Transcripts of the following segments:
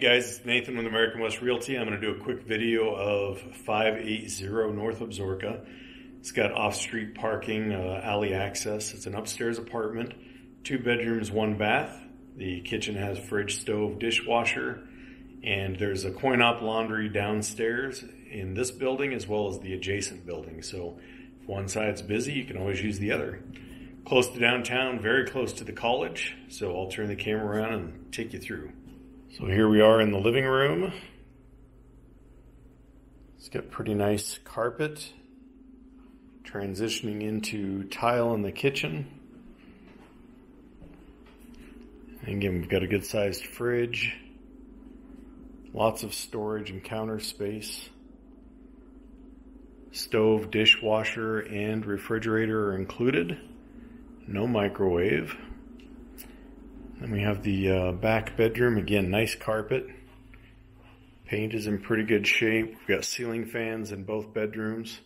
guys, it's Nathan with American West Realty. I'm going to do a quick video of 580 North Absaroka. It's got off-street parking, alley access. It's an upstairs apartment, 2 bedrooms, 1 bath. The kitchen has fridge, stove, dishwasher, and there's a coin-op laundry downstairs in this building as well as the adjacent building. So if one side's busy, you can always use the other. Close to downtown, very close to the college. So I'll turn the camera around and take you through. So here we are in the living room. It's got pretty nice carpet. Transitioning into tile in the kitchen. And again, we've got a good sized fridge. Lots of storage and counter space. Stove, dishwasher, and refrigerator are included. No microwave. Then we have the back bedroom. Again, nice carpet. Paint is in pretty good shape. We've got ceiling fans in both bedrooms.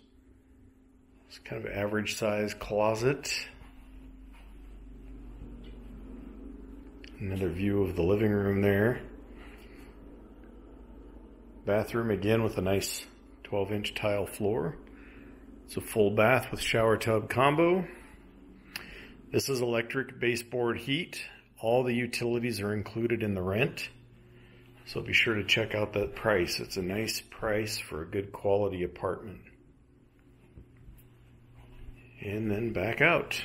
It's kind of an average size closet. Another view of the living room there. Bathroom again with a nice 12-inch tile floor. It's a full bath with shower tub combo. This is electric baseboard heat. All the utilities are included in the rent, so be sure to check out that price. It's a nice price for a good quality apartment. And then back out.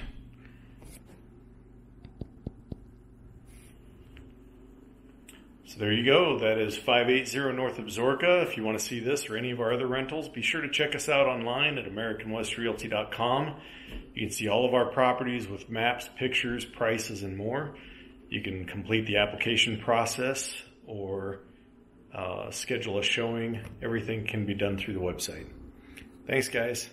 So there you go. That is 580 North Absaroka. If you want to see this or any of our other rentals, be sure to check us out online at AmericanWestRealty.com. You can see all of our properties with maps, pictures, prices, and more. You can complete the application process or schedule a showing. Everything can be done through the website. Thanks, guys.